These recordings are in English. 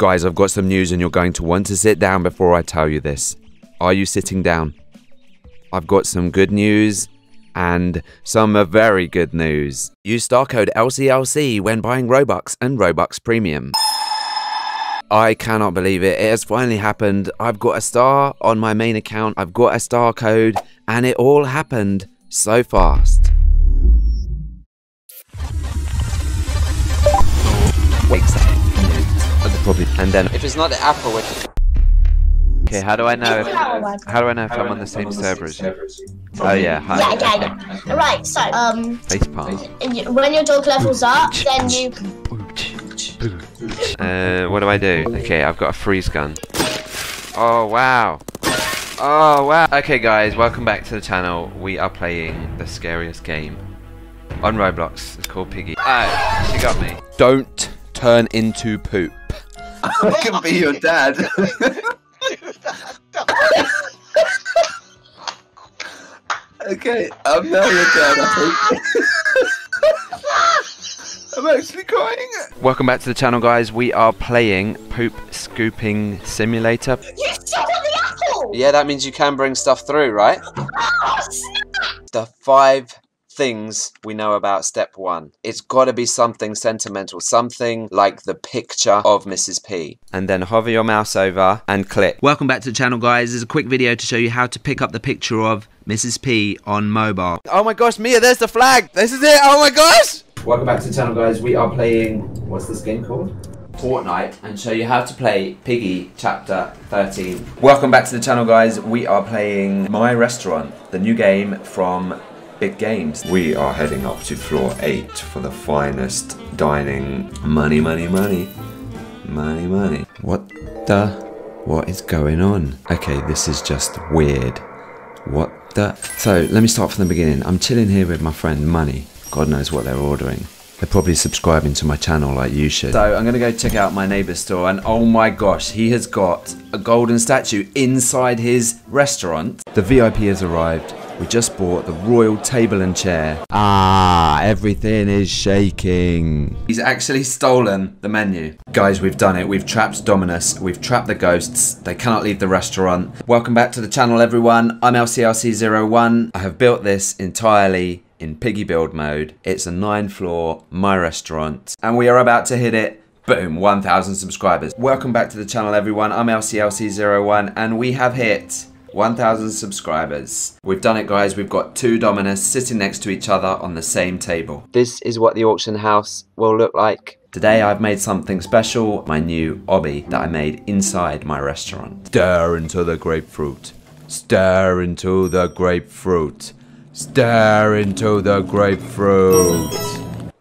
Guys, I've got some news and you're going to want to sit down before I tell you this. Are you sitting down? I've got some good news and some very good news. Use star code LCLC when buying Robux and Robux Premium. I cannot believe it. It has finally happened. I've got a star on my main account. I've got a star code and it all happened so fast. Wait a second. And then if it's not the Apple, okay, how do I know? How do I know if I'm on the same server as you? Oh yeah, hi. Yeah, yeah, yeah. Right, so when your dog levels up, then you. What do I do? Okay, I've got a freeze gun. Oh wow. Oh wow. Okay, guys, welcome back to the channel. We are playing the scariest game on Roblox. It's called Piggy. Oh, she got me. Don't turn into poop. I can be your dad. Okay, I'm now your dad, I think. I'm actually crying. Welcome back to the channel, guys. We are playing Poop Scooping Simulator. You shot on the apple! Yeah, that means you can bring stuff through, right? Oh, snap. The 5 things we know about step 1. It's got to be something sentimental, something like the picture of Mrs. P. And then hover your mouse over and click. Welcome back to the channel, guys. There's a quick video to show you how to pick up the picture of Mrs. P on mobile. Oh my gosh, Mia, there's the flag. This is it. Oh my gosh. Welcome back to the channel, guys. We are playing, what's this game called? Fortnite, and show you how to play Piggy Chapter 13. Welcome back to the channel, guys. We are playing My Restaurant, the new game from Big Games. We are heading up to floor 8 for the finest dining. Money, money, money. Money, money. What is going on? Okay, this is just weird. So, let me start from the beginning. I'm chilling here with my friend Money. God knows what they're ordering. They're probably subscribing to my channel like you should. So, I'm gonna go check out my neighbor's store and oh my gosh, he has got a golden statue inside his restaurant. The VIP has arrived. We just bought the royal table and chair. Ah, everything is shaking. He's actually stolen the menu. Guys, we've done it. We've trapped Dominus. We've trapped the ghosts. They cannot leave the restaurant. Welcome back to the channel, everyone. I'm LCLC01. I have built this entirely in Piggy build mode. It's a 9-floor My Restaurant. And we are about to hit it. Boom, 1,000 subscribers. Welcome back to the channel, everyone. I'm LCLC01 and we have hit 1,000 subscribers. We've done it, guys. We've got 2 Dominus sitting next to each other on the same table. This is what the auction house will look like. Today I've made something special, my new obby that I made inside my restaurant. Stir into the grapefruit. Stir into the grapefruit. Stir into the grapefruit.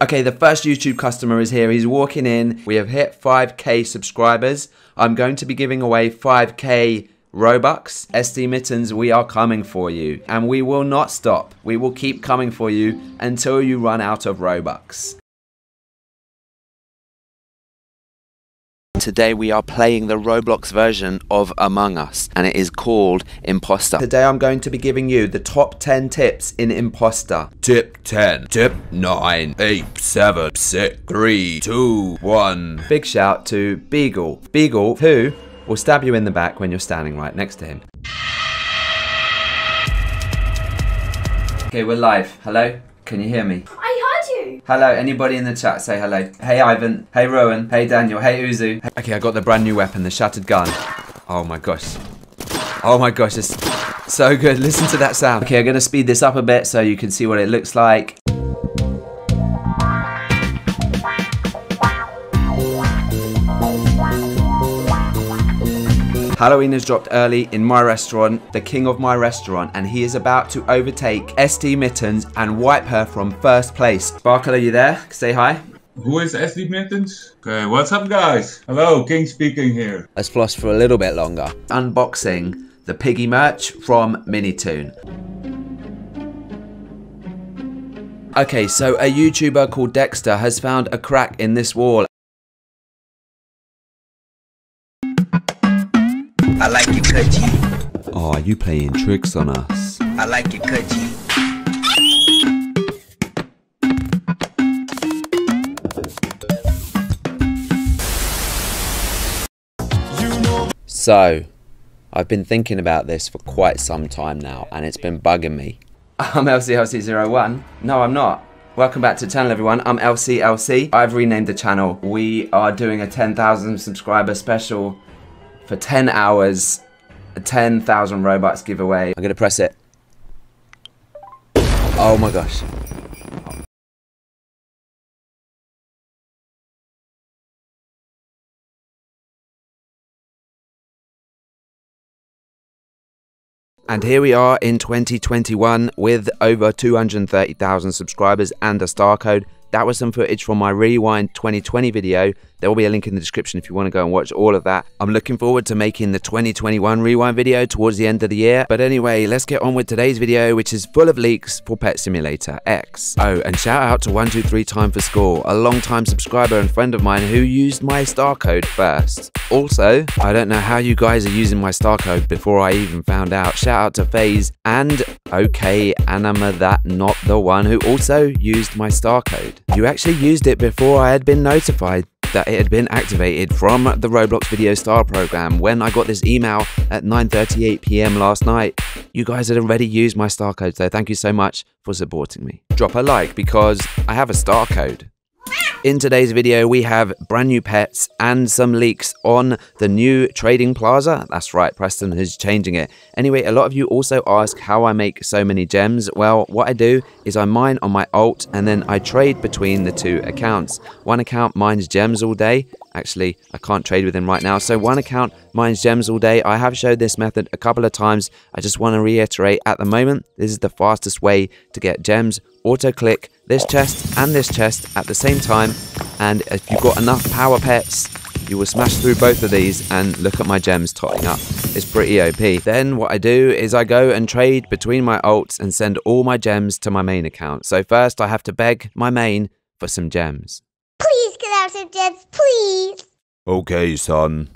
Okay, the first YouTube customer is here. He's walking in. We have hit 5K subscribers. I'm going to be giving away 5K Robux. SD Mittens, we are coming for you and we will not stop. We will keep coming for you until you run out of Robux. Today we are playing the Roblox version of Among Us and it is called Imposter. Today I'm going to be giving you the top 10 tips in Imposter. Tip 10, tip 9, 8, 7, 6, 3, 2, 1. Big shout to Beagle. Beagle, who will stab you in the back when you're standing right next to him. Okay, we're live. Hello? Can you hear me? I heard you! Hello, anybody in the chat say hello. Hey Ivan, hey Rowan, hey Daniel, hey Uzu. Okay, I got the brand new weapon, the shattered gun. Oh my gosh. Oh my gosh, it's so good. Listen to that sound. Okay, I'm gonna speed this up a bit so you can see what it looks like. Halloween has dropped early in My Restaurant, the king of My Restaurant, and he is about to overtake SD Mittens and wipe her from first place. Sparkle, are you there? Say hi. Who is SD Mittens? Okay, what's up, guys? Hello, King speaking here. Let's floss for a little bit longer. Unboxing the Piggy merch from Minitoon. Okay, so a YouTuber called Dexter has found a crack in this wall. I like you, Pudgy. Oh, you playing tricks on us. I like you, Pudgy. So, I've been thinking about this for quite some time now, and it's been bugging me. I'm LCLC01. No, I'm not. Welcome back to the channel, everyone. I'm LCLC. I've renamed the channel. We are doing a 10,000 subscriber special for 10 hours, a 10,000 Robux giveaway. I'm gonna press it. Oh my gosh. And here we are in 2021 with over 230,000 subscribers and a star code. That was some footage from my Rewind 2020 video. There will be a link in the description if you want to go and watch all of that. I'm looking forward to making the 2021 Rewind video towards the end of the year. But anyway, let's get on with today's video, which is full of leaks for Pet Simulator X. Oh, and shout out to 123Time for Score, a long-time subscriber and friend of mine who used my star code first. Also, I don't know how you guys are using my star code before I even found out. Shout out to FaZe and OK Anima That Not The One, who also used my star code. You actually used it before I had been notified that it had been activated from the Roblox Video Star program. When I got this email at 9:38 p.m. last night, you guys had already used my star code, so thank you so much for supporting me. Drop a like because I have a star code. In today's video, we have brand new pets and some leaks on the new trading plaza. That's right, Preston is changing it. Anyway, a lot of you also ask how I make so many gems. Well, what I do is I mine on my alt and then I trade between the two accounts. One account mines gems all day. Actually, I can't trade with him right now. So one account mines gems all day. I have showed this method a couple of times. I just want to reiterate at the moment, this is the fastest way to get gems. Auto click this chest at the same time, and if you've got enough power pets, you will smash through both of these and look at my gems totting up. It's pretty OP. Then what I do is I go and trade between my alts and send all my gems to my main account. So first I have to beg my main for some gems. Please get out some gems, please. Okay, son.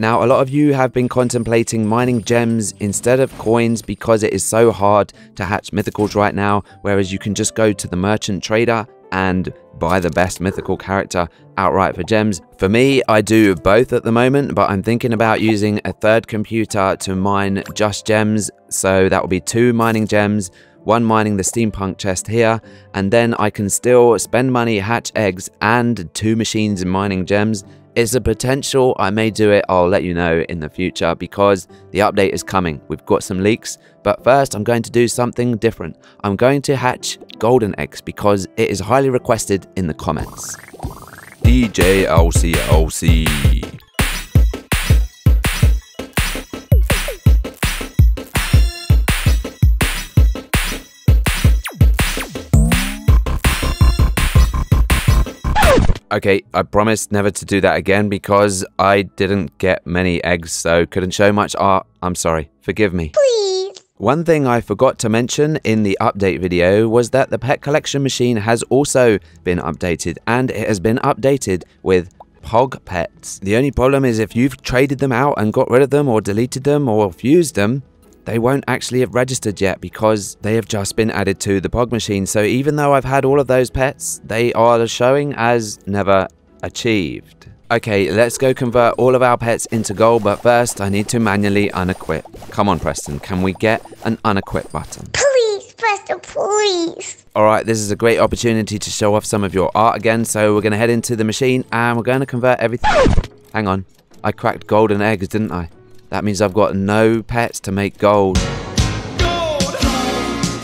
Now, a lot of you have been contemplating mining gems instead of coins because it is so hard to hatch mythicals right now, whereas you can just go to the merchant trader and buy the best mythical character outright for gems. For me, I do both at the moment, but I'm thinking about using a third computer to mine just gems. So that will be two mining gems, one mining the steampunk chest here, and then I can still spend money, hatch eggs, and two machines mining gems. It's a potential. I may do it. I'll let you know in the future because the update is coming. We've got some leaks, but first I'm going to do something different. I'm going to hatch golden eggs because it is highly requested in the comments. DJ LCLC. Okay, I promised never to do that again because I didn't get many eggs, so couldn't show much art. I'm sorry, forgive me. Please. One thing I forgot to mention in the update video was that the pet collection machine has also been updated, and it has been updated with Pog Pets. The only problem is if you've traded them out and got rid of them or deleted them or fused them, they won't actually have registered yet because they have just been added to the Pog Machine. So even though I've had all of those pets, they are showing as never achieved. Okay, let's go convert all of our pets into gold, but first I need to manually unequip. Come on, Preston, can we get an unequip button? Please, Preston, please. All right, this is a great opportunity to show off some of your art again. So we're gonna head into the machine and we're gonna convert everything. Hang on, I cracked golden eggs, didn't I? That means I've got no pets to make gold.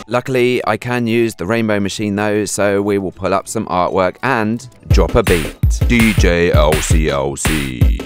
Luckily, I can use the rainbow machine though, so we will pull up some artwork and drop a beat. DJ LCLC.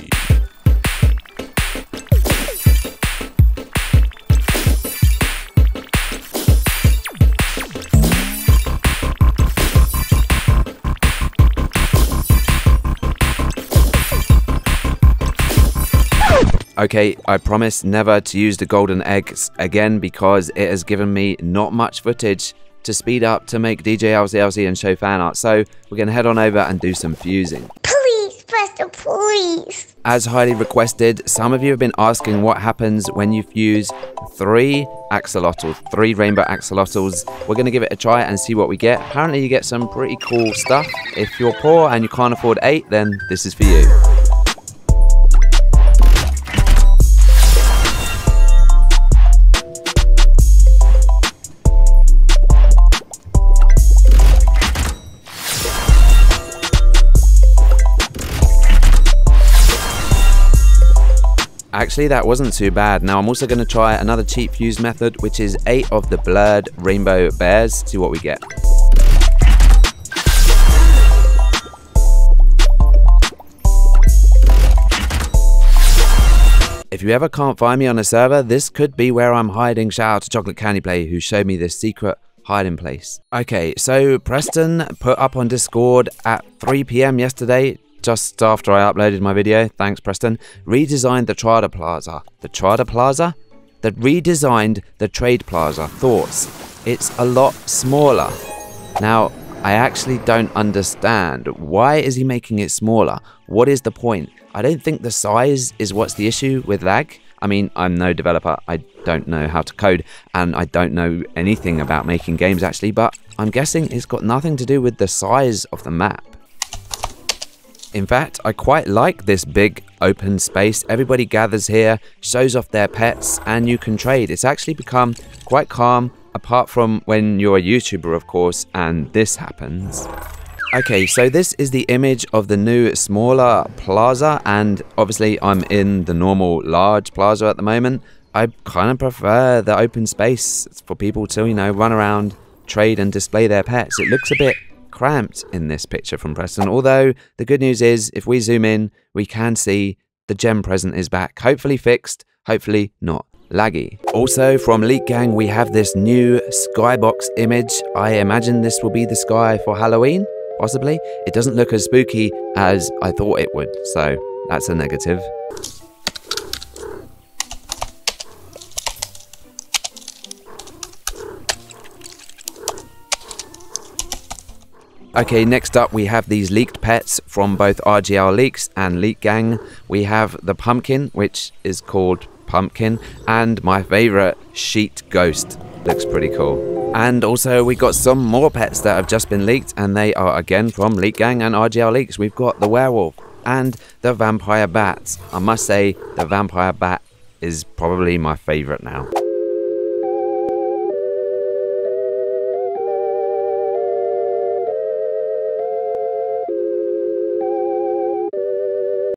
Okay, I promise never to use the golden eggs again because it has given me not much footage to speed up to make DJ LCLC and show fan art. So we're going to head on over and do some fusing. Please, Preston, please. As highly requested, some of you have been asking what happens when you fuse three rainbow axolotls. We're going to give it a try and see what we get. Apparently you get some pretty cool stuff. If you're poor and you can't afford 8, then this is for you. Actually, that wasn't too bad. Now, I'm also going to try another cheap fuse method, which is 8 of the blurred rainbow bears. See what we get. If you ever can't find me on a server, this could be where I'm hiding. Shout out to Chocolate Candy Play, who showed me this secret hiding place. Okay, so Preston put up on Discord at 3 PM yesterday, just after I uploaded my video. Thanks, Preston. Redesigned the Trader Plaza. The Trader Plaza? That redesigned the Trade Plaza. Thoughts? It's a lot smaller. Now, I actually don't understand. Why is he making it smaller? What is the point? I don't think the size is what's the issue with lag. I mean, I'm no developer, I don't know how to code, and I don't know anything about making games actually, but I'm guessing it's got nothing to do with the size of the map. In fact, I quite like this big open space. Everybody gathers here, shows off their pets, and you can trade. It's actually become quite calm, apart from when you're a YouTuber, of course, and this happens. Okay, so this is the image of the new smaller plaza, and obviously I'm in the normal large plaza at the moment. I kind of prefer the open space for people to, you know, run around, trade and display their pets. It looks a bit cramped in this picture from Preston, although the good news is if we zoom in, we can see the gem present is back. Hopefully fixed, hopefully not laggy. Also from Leak Gang, we have this new skybox image. I imagine this will be the sky for Halloween. Possibly. It doesn't look as spooky as I thought it would, so that's a negative. Okay, next up we have these leaked pets from both RGL Leaks and Leak Gang. We have the pumpkin, which is called Pumpkin, and my favorite, Sheet Ghost. Looks pretty cool. And also we got some more pets that have just been leaked, and they are again from Leak Gang and RGL Leaks. We've got the werewolf and the vampire bat. I must say the vampire bat is probably my favorite now.